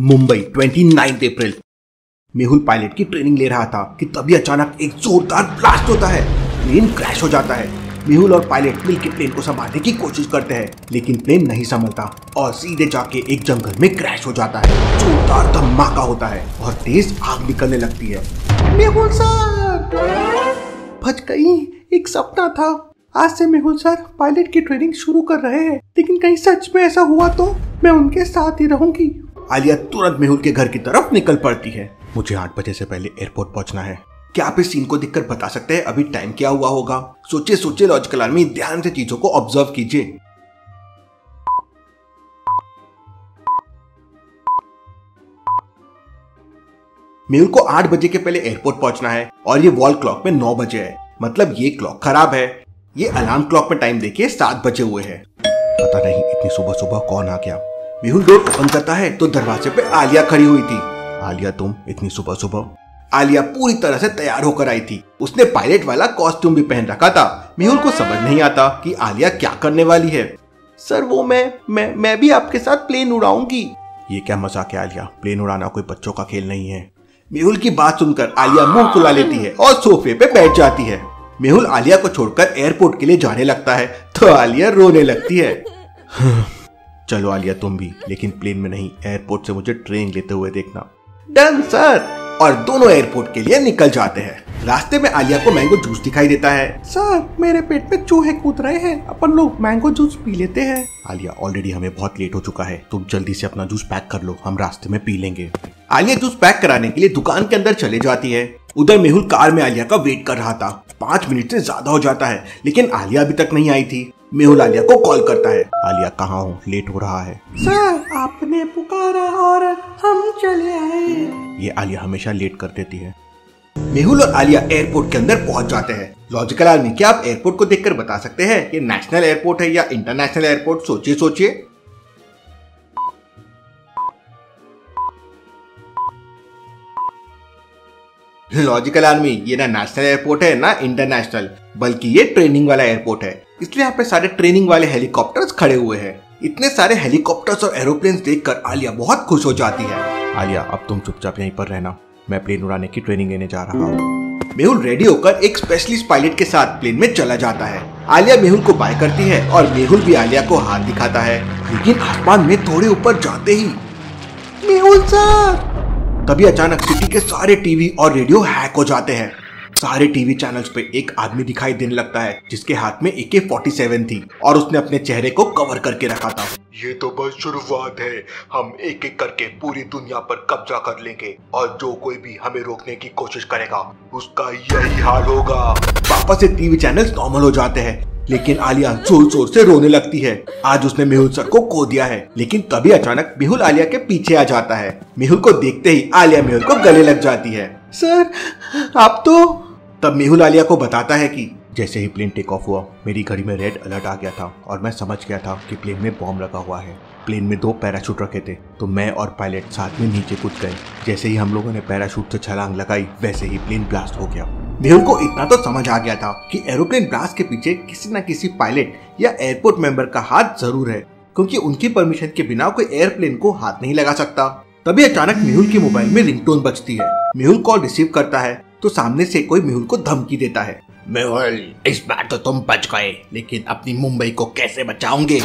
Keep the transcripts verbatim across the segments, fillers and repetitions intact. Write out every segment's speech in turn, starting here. मुंबई उनतीस अप्रैल। मेहुल पायलट की ट्रेनिंग ले रहा था कि तभी अचानक एक जोरदार ब्लास्ट होता है। प्लेन क्रैश हो जाता है। मेहुल और पायलट मिलकर प्लेन को संभालने की कोशिश करते हैं, लेकिन प्लेन नहीं संभलता और सीधे जाके एक जंगल में क्रैश हो जाता है। जोरदार धमाका होता है और तेज आग निकलने लगती है। मेहुल सर बच गई, एक सपना था। आज से मेहुल सर पायलट की ट्रेनिंग शुरू कर रहे हैं, लेकिन कहीं सच में ऐसा हुआ तो मैं उनके साथ ही रहूंगी। आलिया तुरंत मेहुल के घर की तरफ निकल पड़ती है। मुझे आठ बजे से पहले एयरपोर्ट पहुंचना है। क्या आप इस सीन को देखकर बता सकते हैं अभी टाइम क्या हुआ होगा? सोचिए सोचिए लॉजिकल आर्मी, ध्यान से चीजों को ऑब्जर्व कीजिए। मेहुल को आठ बजे के पहले एयरपोर्ट पहुंचना है और ये वॉल क्लॉक में नौ बजे है, मतलब ये क्लॉक खराब है। ये अलार्म क्लॉक में टाइम देखिए सात बजे हुए है। पता नहीं इतनी सुबह सुबह कौन आ गया। मेहुल डोर ओपन करता है तो दरवाजे पे आलिया खड़ी हुई थी। आलिया तुम इतनी सुबह सुबह? आलिया पूरी तरह से तैयार होकर आई थी। उसने पायलट वाला कॉस्ट्यूम भी पहन रखा था। मेहुल को समझ नहीं आता कि आलिया क्या करने वाली है। सर वो मैं मैं मैं भी आपके साथ प्लेन उड़ाऊंगी। ये क्या मजाक है आलिया, प्लेन उड़ाना कोई बच्चों का खेल नहीं है। मेहुल की बात सुनकर आलिया मुंह फुला लेती है और सोफे पे बैठ जाती है। मेहुल आलिया को छोड़कर एयरपोर्ट के लिए जाने लगता है तो आलिया रोने लगती है। चलो आलिया तुम भी, लेकिन प्लेन में नहीं, एयरपोर्ट से मुझे ट्रेन लेते हुए देखना। Done sir. और दोनों एयरपोर्ट के लिए निकल जाते हैं। रास्ते में आलिया को मैंगो जूस दिखाई देता है। सर मेरे पेट में चूहे कूद रहे हैं, अपन लोग मैंगो जूस पी लेते हैं। आलिया ऑलरेडी हमें बहुत लेट हो चुका है, तुम जल्दी से अपना जूस पैक कर लो, हम रास्ते में पी लेंगे। आलिया जूस पैक कराने के लिए दुकान के अंदर चले जाती है। उधर मेहुल कार में आलिया का वेट कर रहा था। पाँच मिनट से ज्यादा हो जाता है लेकिन आलिया अभी तक नहीं आई थी। मेहुल आलिया को कॉल करता है। आलिया कहाँ हो, लेट हो रहा है। सर आपने पुकारा और हम चले आए। ये आलिया हमेशा लेट कर देती है। मेहुल और आलिया एयरपोर्ट के अंदर पहुंच जाते हैं। लॉजिकल आर्मी, क्या आप एयरपोर्ट को देखकर बता सकते हैं ये नेशनल एयरपोर्ट है या इंटरनेशनल एयरपोर्ट? सोचिए सोचिए। लॉजिकल आर्मी, ये ना नेशनल एयरपोर्ट है ना इंटरनेशनल, बल्कि ये ट्रेनिंग वाला एयरपोर्ट है। इसलिए यहाँ पे सारे ट्रेनिंग वाले हेलीकॉप्टर्स खड़े हुए हैं। इतने सारे हेलीकॉप्टर्स और एरोप्लेन्स देखकर आलिया बहुत खुश हो जाती है। आलिया अब तुम चुपचाप यहीं पर रहना, मैं प्लेन उड़ाने की ट्रेनिंग लेने जा रहा हूँ। मेहुल रेडी होकर एक स्पेशलिस्ट पायलट के साथ प्लेन में चला जाता है। आलिया मेहुल को बाय करती है और मेहुल भी आलिया को हाथ दिखाता है, लेकिन आसमान में थोड़े ऊपर जाते ही मेहुल सर। तभी अचानक सिटी के सारे टीवी और रेडियो हैक हो जाते हैं। सारे टीवी चैनल्स पे एक आदमी दिखाई देने लगता है जिसके हाथ में ए के सैंतालीस थी और उसने अपने चेहरे को कवर करके रखा था। ये तो बस शुरुआत है, हम एक एक करके पूरी दुनिया पर कब्जा कर लेंगे और जो कोई भी हमें रोकने की कोशिश करेगा उसका यही हाल होगा। वापस से टीवी चैनल्स नॉर्मल हो जाते हैं, लेकिन आलिया जोर जोर से रोने लगती है। आज उसने मेहुल सर को खो दिया है। लेकिन तभी अचानक मेहुल आलिया के पीछे आ जाता है। मेहुल को देखते ही आलिया मेहुल को गले लग जाती है। सर आप तो। तब मेहुल आलिया को बताता है कि जैसे ही प्लेन टेक ऑफ हुआ मेरी घड़ी में रेड अलर्ट आ गया था और मैं समझ गया था कि प्लेन में बॉम्ब लगा हुआ है। प्लेन में दो पैराशूट रखे थे तो मैं और पायलट साथ में नीचे कूद गए। जैसे ही हम लोगों ने पैराशूट से छलांग लगाई वैसे ही प्लेन ब्लास्ट हो गया। मेहुल को इतना तो समझ आ गया था कि एरोप्लेन ब्लास्ट के पीछे किसी न किसी पायलट या एयरपोर्ट मेंबर का हाथ जरूर है, क्योंकि उनकी परमिशन के बिना कोई एयरप्लेन को हाथ नहीं लगा सकता। तभी अचानक मेहुल के मोबाइल में रिंगटोन बजती है। मेहुल कॉल रिसीव करता है तो सामने से कोई मेहुल को धमकी देता है। मेहुल इस बार तो तुम बच गए, लेकिन अपनी मुंबई को कैसे बचाओगे?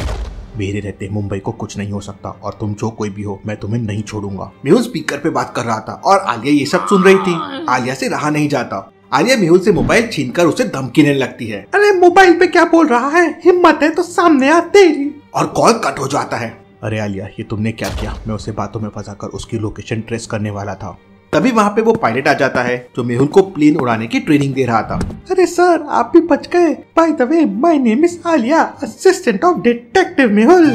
मेरे रहते मुंबई को कुछ नहीं हो सकता और तुम जो कोई भी हो मैं तुम्हें नहीं छोड़ूंगा। मेहुल स्पीकर पे बात कर रहा था और आलिया ये सब सुन रही थी। आलिया से रहा नहीं जाता। आलिया मेहुल से मोबाइल छीनकर उसे धमकी देने लगती है। अरे मोबाइल पे क्या बोल रहा है, हिम्मत है तो सामने आ तेरी। और कॉल कट हो जाता है। अरे आलिया ये तुमने क्या किया? मैं उसे बातों में फंसा कर उसकी लोकेशन ट्रेस करने वाला था। तभी वहाँ पे वो पायलट आ जाता है जो मेहुल को प्लेन उड़ाने की ट्रेनिंग दे रहा था। अरे सर आप भी बच गए। By the way my name is Alia, assistant of detective Mehul.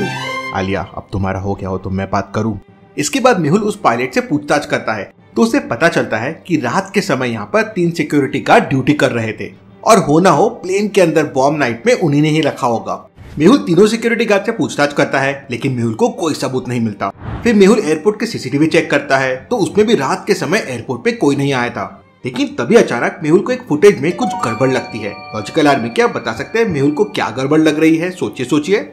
Alia अब तुम्हारा हो गया हो तो मैं बात करूँ। इसके बाद मेहुल उस पायलट से पूछताछ करता है तो उसे पता चलता है कि रात के समय यहाँ पर तीन सिक्योरिटी गार्ड ड्यूटी कर रहे थे और हो ना हो प्लेन के अंदर बॉम्ब नाइट में उन्हीं ने ही रखा होगा। मेहुल तीनों सिक्योरिटी गार्ड से पूछताछ करता है लेकिन मेहुल को कोई सबूत नहीं मिलता। फिर मेहुल एयरपोर्ट के सीसीटीवी चेक करता है तो उसमें भी रात के समय एयरपोर्ट पे कोई नहीं आया था। लेकिन तभी अचानक मेहुल को एक फुटेज में कुछ गड़बड़ लगती है। लॉजिकल आर्मी, क्या आप बता सकते हैं मेहुल को क्या गड़बड़ लग रही है? सोचिए सोचिए।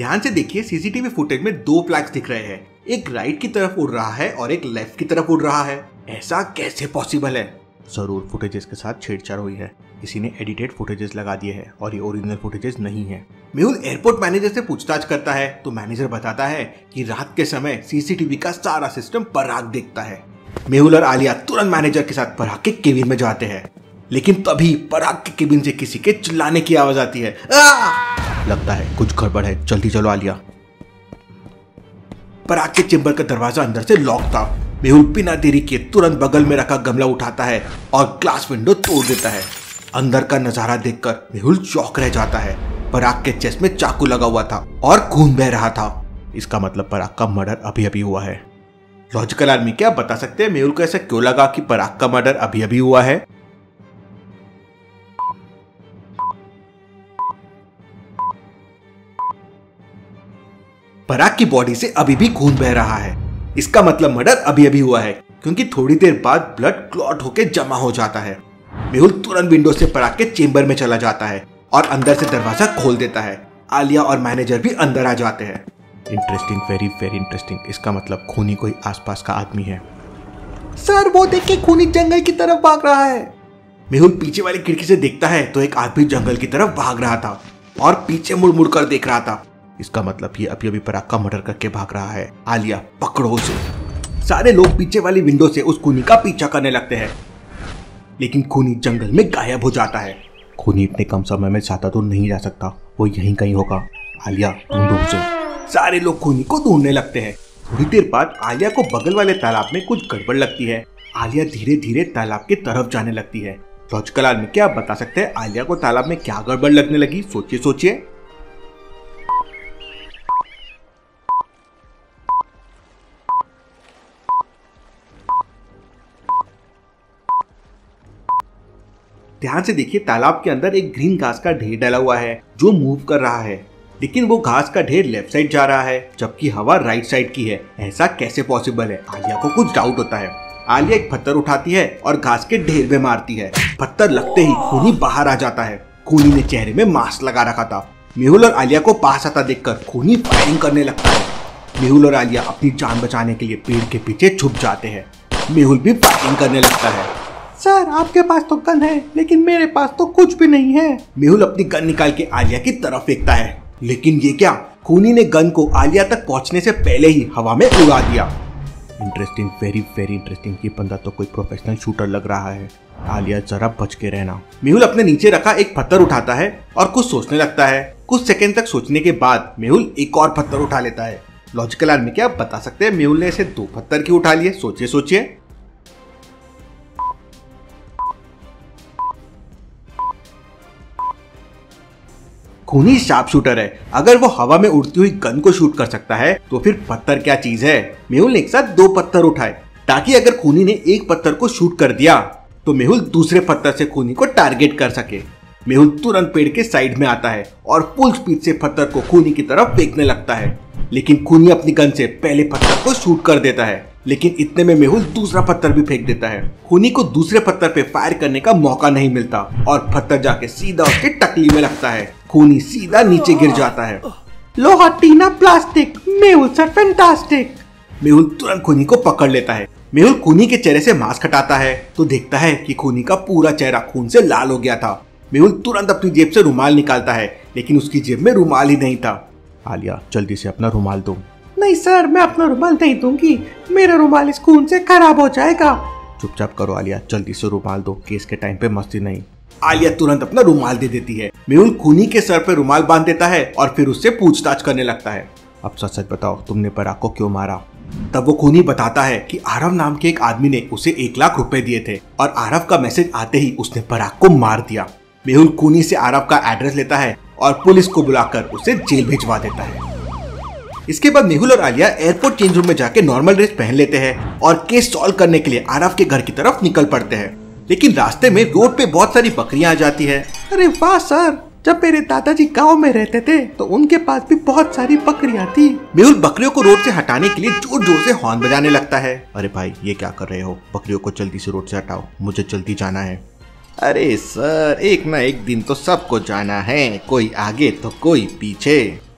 ध्यान से देखिए, सीसीटीवी फुटेज में दो फ्लैग्स दिख रहे हैं, एक राइट की तरफ उड़ रहा है और एक लेफ्ट की तरफ उड़ रहा है। ऐसा कैसे पॉसिबल है? जरूर फुटेजेस के साथ छेड़छाड़ हुई है, किसी ने एडिटेड फुटेजेस लगा दिए हैं और ये ओरिजिनल फुटेजेस नहीं है। मेहुल एयरपोर्ट मैनेजर से पूछताछ करता है तो मैनेजर बताता है कि रात के समय सीसीटीवी का सारा सिस्टम पराग देखता है। मेहुल और आलिया तुरंत मैनेजर के साथ पराग के केबिन में जाते हैं, लेकिन तभी पराग के केबिन से किसी के चिल्लाने की आवाज आती है। आ! लगता है कुछ गड़बड़ है, जल्दी चलो आलिया। पराग के चेंबर का दरवाजा अंदर से लॉक था। मेहुल बिना देरी के तुरंत बगल में रखा गमला उठाता है और ग्लास विंडो तोड़ देता है। अंदर का नजारा देखकर मेहुल चौंक रह जाता है। पराग के चेस्ट में चाकू लगा हुआ था और खून बह रहा था। इसका मतलब पराग का मर्डर अभी अभी हुआ है। लॉजिकल आदमी क्या बता सकते हैं मेहुल को ऐसा क्यों लगा कि पराग का मर्डर अभी अभी हुआ है? पराग की बॉडी से अभी भी खून बह रहा है, इसका मतलब मर्डर अभी अभी हुआ है, क्योंकि थोड़ी देर बाद ब्लड क्लॉट होकर जमा हो जाता है। मेहुल तुरंत विंडो से पराग के चेंबर में चला जाता है और अंदर से दरवाजा खोल देता है। आलिया और मैनेजर भी अंदर आ जाते हैं। Interesting, very very interesting. इसका मतलब खूनी कोई आसपास का आदमी है। सर वो देखिए, खूनी जंगल की तरफ भाग रहा है। मेहुल पीछे वाली खिड़की से देखता है तो एक आदमी जंगल की तरफ भाग रहा था और पीछे मुड़ मुड़ कर देख रहा था। इसका मतलब ये अभी अभी पराग का मर्डर करके भाग रहा है। आलिया पकड़ो उसे। सारे लोग पीछे वाली विंडो से उस खूनी का पीछा करने लगते हैं, लेकिन खूनी जंगल में गायब हो जाता है। खूनी इतने कम समय में जाता तो नहीं जा सकता, वो यहीं कहीं होगा। आलिया ढूंढो उसे। सारे लोग खूनी को ढूंढने लगते हैं। थोड़ी देर बाद आलिया को बगल वाले तालाब में कुछ गड़बड़ लगती है। आलिया धीरे धीरे तालाब की तरफ जाने लगती है। लॉजिकल आदमी क्या बता सकते हैं आलिया को तालाब में क्या गड़बड़ लगने लगी? सोचिए सोचिए। ध्यान से देखिए, तालाब के अंदर एक ग्रीन घास का ढेर डाला हुआ है जो मूव कर रहा है, लेकिन वो घास का ढेर लेफ्ट साइड जा रहा है जबकि हवा राइट साइड की है। ऐसा कैसे पॉसिबल है? आलिया को कुछ डाउट होता है। आलिया एक पत्थर उठाती है और घास के ढेर में मारती है। पत्थर लगते ही खूनी बाहर आ जाता है। खूनी ने चेहरे में मास्क लगा रखा था। मेहुल और आलिया को पास आता देखकर खूनी फायरिंग करने लगता है। मेहुल और आलिया अपनी जान बचाने के लिए पेड़ के पीछे छुप जाते हैं। मेहुल भी फायरिंग करने लगता है। सर आपके पास तो गन है, लेकिन मेरे पास तो कुछ भी नहीं है। मेहुल अपनी गन निकाल के आलिया की तरफ फेंकता है, लेकिन ये क्या, खूनी ने गन को आलिया तक पहुंचने से पहले ही हवा में उड़ा दिया। Interesting, very very interesting. ये बंदा तो कोई प्रोफेशनल शूटर लग रहा है। आलिया जरा बच के रहना। मेहुल अपने नीचे रखा एक पत्थर उठाता है और कुछ सोचने लगता है। कुछ सेकेंड तक सोचने के बाद मेहुल एक और पत्थर उठा लेता है। लॉजिकल आदमी क्या बता सकते हैं मेहुल ने ऐसे दो पत्थर क्यों उठा लिए? सोचिए सोचिए। खूनी शार्प शूटर है। अगर वो हवा में उड़ती हुई गन को शूट कर सकता है तो फिर पत्थर क्या चीज है? मेहुल ने एक साथ दो पत्थर उठाए ताकि अगर खूनी ने एक पत्थर को शूट कर दिया तो मेहुल दूसरे पत्थर से खूनी को टारगेट कर सके। मेहुल तुरंत पेड़ के साइड में आता है और फुल स्पीड से पत्थर को खूनी की तरफ फेंकने लगता है, लेकिन खूनी अपनी गन से पहले पत्थर को शूट कर देता है। लेकिन इतने में मेहुल दूसरा पत्थर भी फेंक देता है। खूनी को दूसरे पत्थर पे फायर करने का मौका नहीं मिलता और पत्थर जाके सीधा उसके टकली में लगता है। खूनी सीधा नीचे गिर जाता है। लोहा टीना plastic, Mehul sir fantastic. Mehul तुरंत खूनी को पकड़ लेता है। मेहुल खूनी के चेहरे से मास्क हटाता है तो देखता है कि खूनी का पूरा चेहरा खून से लाल हो गया था। मेहुल तुरंत अपनी जेब से रुमाल निकालता है, लेकिन उसकी जेब में रुमाल ही नहीं था। आलिया जल्दी से अपना रुमाल दो। नहीं सर मैं अपना रुमाल नहीं दूंगी, मेरा रुमाल इस खून से खराब हो जाएगा। चुपचाप करो आलिया, जल्दी से रुमाल दो, केस के टाइम पे मस्ती नहीं। आलिया तुरंत अपना रुमाल दे देती है। मेहुल खूनी के सर पे रुमाल बांध देता है और फिर उससे पूछताछ करने लगता है। अब सच सच बताओ, तुमने पराग को क्यों मारा? तब वो खूनी बताता है कि आरव नाम के एक आदमी ने उसे एक लाख रुपए दिए थे और आरव का मैसेज आते ही उसने पराग को मार दिया। मेहुल खूनी से आरव का एड्रेस लेता है और पुलिस को बुलाकर उसे जेल भिजवा देता है। इसके बाद मेहुल और आलिया एयरपोर्ट चेंज रूम में जाके नॉर्मल ड्रेस पहन लेते हैं और केस सॉल्व करने के लिए आरव के घर की तरफ निकल पड़ते हैं, लेकिन रास्ते में रोड पे बहुत सारी बकरियां आ जाती है। अरे वाह सर, जब मेरे दादाजी गांव में रहते थे तो उनके पास भी बहुत सारी बकरियां थी। मेहुल बकरियों को रोड से हटाने के लिए जोर जोर से हॉर्न बजाने लगता है। अरे भाई ये क्या कर रहे हो, बकरियों को जल्दी से रोड से हटाओ, मुझे जल्दी जाना है। अरे सर एक ना एक दिन तो सबको जाना है, कोई आगे तो कोई पीछे।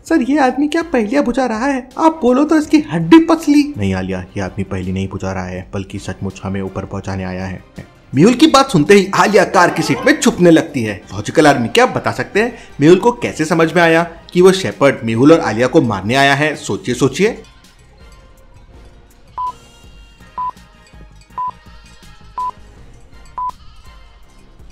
सर ये आदमी क्या पहेलियां बुझा रहा है, आप बोलो तो इसकी हड्डी पसली। नहीं आलिया, ये आदमी पहेली नहीं बुझा रहा है बल्कि सचमुच हमें ऊपर पहुंचाने आया है। मेहुल की बात सुनते ही आलिया कार की सीट में छुपने लगती है। लॉजिकल आर्मी क्या बता सकते हैं मेहुल को कैसे समझ में आया कि वो शेपर्ड मेहुल और आलिया को मारने आया है? सोचिए सोचिए।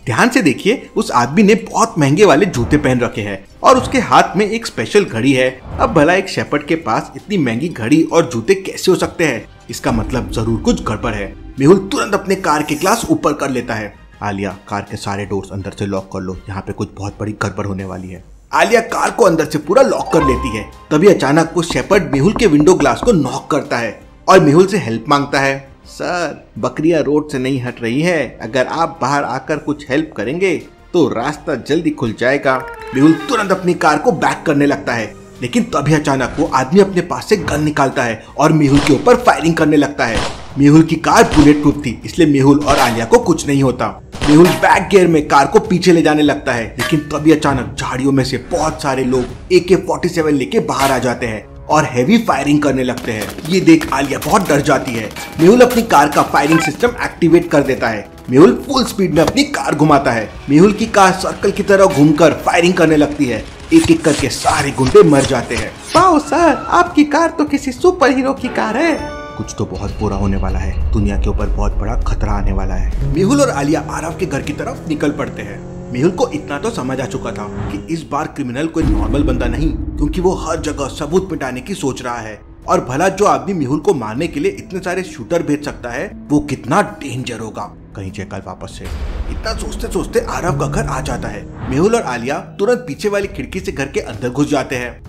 ध्यान से देखिए, उस आदमी ने बहुत महंगे वाले जूते पहन रखे हैं और उसके हाथ में एक स्पेशल घड़ी है। अब भला एक शेपर्ड के पास इतनी महंगी घड़ी और जूते कैसे हो सकते हैं? इसका मतलब जरूर कुछ गड़बड़ है। मेहुल तुरंत अपने कार के ग्लास ऊपर कर लेता है। आलिया कार के सारे डोर्स अंदर से लॉक कर लो, यहाँ पे कुछ बहुत बड़ी गड़बड़ होने वाली है। आलिया कार को अंदर से पूरा लॉक कर लेती है। तभी अचानक वो शेपर्ड मेहुल के विंडो ग्लास को नॉक करता है और मेहुल से हेल्प मांगता है। सर बकरियां रोड से नहीं हट रही है, अगर आप बाहर आकर कुछ हेल्प करेंगे तो रास्ता जल्दी खुल जाएगा। मेहुल तुरंत अपनी कार को बैक करने लगता है, लेकिन तभी अचानक वो आदमी अपने पास से गन निकालता है और मेहुल के ऊपर फायरिंग करने लगता है। मेहुल की कार बुलेट प्रूफ थी, इसलिए मेहुल और आलिया को कुछ नहीं होता। मेहुल बैक गियर में कार को पीछे ले जाने लगता है, लेकिन तभी अचानक झाड़ियों में से बहुत सारे लोग ए के सैंतालीस लेके बाहर आ जाते हैं और हैवी फायरिंग करने लगते हैं। ये देख आलिया बहुत डर जाती है। मेहुल अपनी कार का फायरिंग सिस्टम एक्टिवेट कर देता है। मेहुल फुल स्पीड में अपनी कार घुमाता है। मेहुल की कार सर्कल की तरह घूमकर फायरिंग करने लगती है। एक एक करके सारे गुंडे मर जाते हैं। वाओ सर, आपकी कार तो किसी सुपर हीरो की कार है। कुछ तो बहुत बुरा होने वाला है, दुनिया के ऊपर बहुत बड़ा खतरा आने वाला है। मेहुल और आलिया आरव के घर की तरफ निकल पड़ते हैं। मेहुल को इतना तो समझ आ चुका था कि इस बार क्रिमिनल कोई नॉर्मल बंदा नहीं, क्योंकि वो हर जगह सबूत मिटाने की सोच रहा है। और भला जो आदमी मेहुल को मारने के लिए इतने सारे शूटर भेज सकता है वो कितना डेंजर होगा। कहीं चेकल वापस से। इतना सोचते सोचते आरव का घर आ जाता है। मेहुल और आलिया तुरंत पीछे वाली खिड़की से घर के अंदर घुस जाते हैं।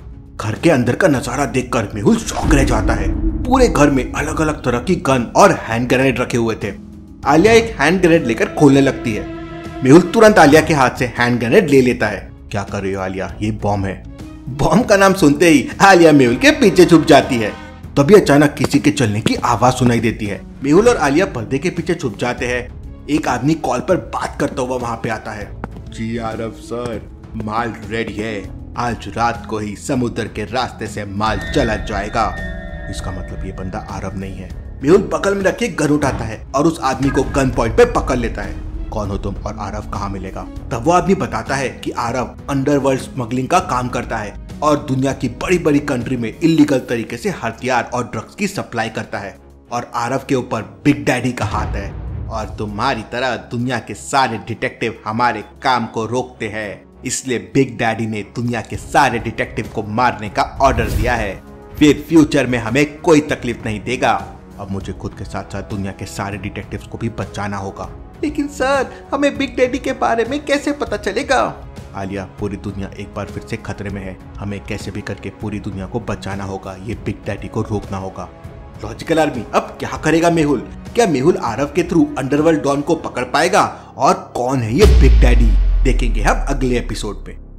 घर के अंदर का नजारा देखकर मेहुल शॉक रह जाता है। पूरे घर में अलग अलग तरह की गन और हैंड ग्रेनेड रखे हुए थे। आलिया एक हैंड ग्रेनेड लेकर खोलने लगती है। मेहुल तुरंत आलिया के हाथ से हैंड ग्रेनेड ले लेता है। क्या कर रही हो आलिया, ये बॉम्ब है। बॉम्ब का नाम सुनते ही आलिया मेहुल के पीछे छुप जाती है। तभी अचानक किसी के चलने की आवाज सुनाई देती है। मेहुल और आलिया पर्दे के पीछे छुप जाते हैं। एक आदमी कॉल पर बात करता हुआ वहाँ पे आता है। जी आरव सर, माल रेडी है, आज रात को ही समुद्र के रास्ते से माल चला जाएगा। इसका मतलब ये बंदा आरव नहीं है। मेहुल बगल में रखे गन उठाता है और उस आदमी को गन पॉइंट पे पकड़ लेता है। कौन हो तुम और आरव कहाँ मिलेगा? तब वो आदमी बताता है कि आरव अंडरवर्ल्ड स्मगलिंग का काम करता है और दुनिया की बड़ी बड़ी कंट्री में इलीगल तरीके से हथियार और ड्रग्स की सप्लाई करता है और आरव के ऊपर बिग डैडी का हाथ है। और तुम्हारी तरह दुनिया के सारे डिटेक्टिव हमारे काम को रोकते हैं, इसलिए बिग डैडी ने दुनिया के सारे डिटेक्टिव को मारने का ऑर्डर दिया है। फिर फ्यूचर में हमें कोई तकलीफ नहीं देगा। अब मुझे खुद के साथ साथ दुनिया के सारे डिटेक्टिव्स को भी बचाना होगा। लेकिन सर, हमें बिग डैडी के बारे में कैसे पता चलेगा? आलिया, पूरी दुनिया एक बार फिर से खतरे में है। हमें कैसे भी करके पूरी दुनिया को बचाना होगा। ये बिग डैडी को रोकना होगा। लॉजिकल आर्मी, अब क्या करेगा मेहुल? क्या मेहुल आरव के थ्रू अंडरवर्ल्ड डॉन को पकड़ पाएगा? और कौन है ये बिग डैडी? देखेंगे हम अगले एपिसोड पे।